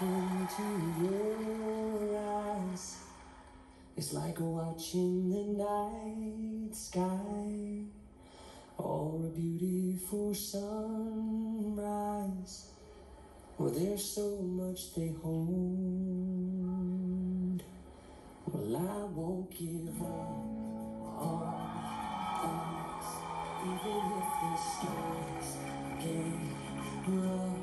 into your eyes. It's like watching the night sky or a beautiful sunrise. Well, there's so much they hold. Well, I won't give up on us, even if the skies get rough.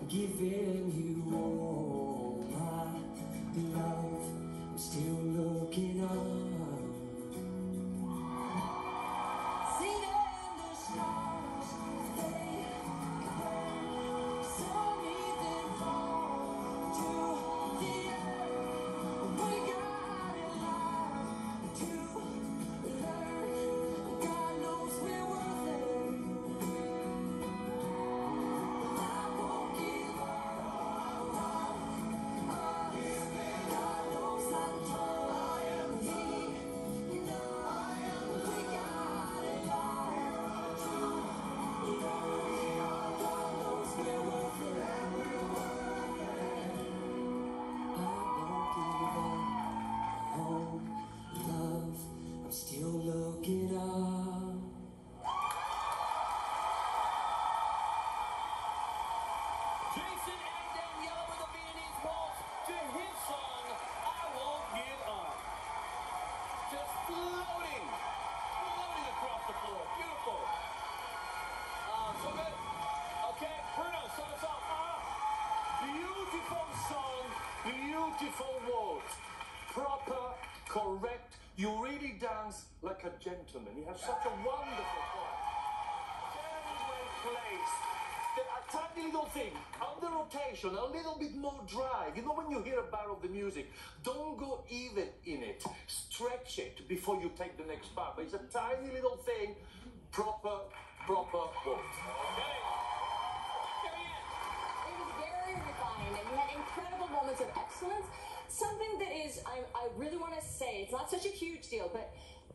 I'm giving you all my love. I'm still looking up, seeing the stars as they burn. Some even fall to the earth. We got a lot to learn. God knows we're worth it. I won't give up. God knows I'm trying. He knows we got a lot to learn. God knows we're worth it. I won't give up on love. I'm still looking up. Jason and Danielle with the Viennese waltz to his song, I Won't Give Up. Just floating, floating across the floor. Beautiful. So good. Okay, Bruno, start us off. Beautiful song, beautiful words. Proper, correct. You really dance like a gentleman. You have such a wonderful voice. Very well placed. There are tiny little things. On the rotation, a little bit more drive. You know when you hear a bar of the music, don't go even in it. Stretch it before you take the next bar. But it's a tiny little thing. Proper words. Okay. It was very refined, and you had incredible moments of excellence. Something that is, I really want to say, it's not such a huge deal, but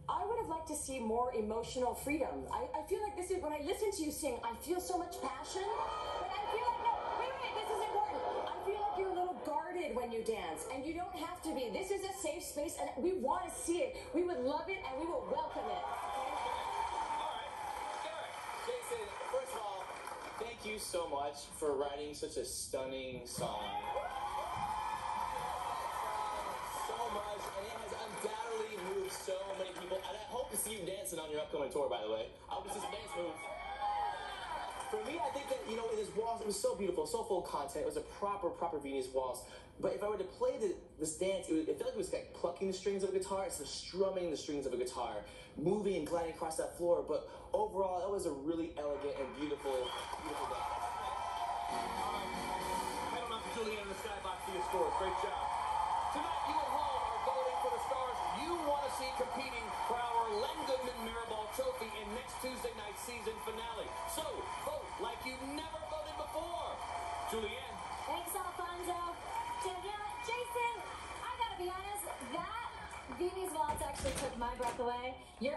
I would have liked to see more emotional freedom. I feel like this is, when I listen to you sing, I feel so much passion, but I feel like, no, wait, this is important. I feel like you're a little guarded when you dance, and you don't have to be. This is a safe space, and we want to see it. We would love it, and we will welcome it. Jason, first of all, thank you so much for writing such a stunning song. So much, and it has undoubtedly moved so many people. And I hope to see you dancing on your upcoming tour, by the way. I hope to see some dance moves. For me, I think that, you know, this waltz, it was so beautiful, so full of content. It was a proper Viennese waltz. But if I were to play this dance, it felt like it was like plucking the strings of a guitar. It's strumming the strings of a guitar, moving and gliding across that floor. But overall, that was a really elegant and beautiful dance. Head on up to Julianne in the skybox for your scores. Great job. Tonight, you at home are voting for the stars you want to see competing for our Len Goodman Mirrorball trophy in next Tuesday night's season finale. So, vote like you've never voted before. Julianne. Thanks, Alfonso. Danielle, Jason, I gotta be honest, that Viennese waltz actually took my breath away. You're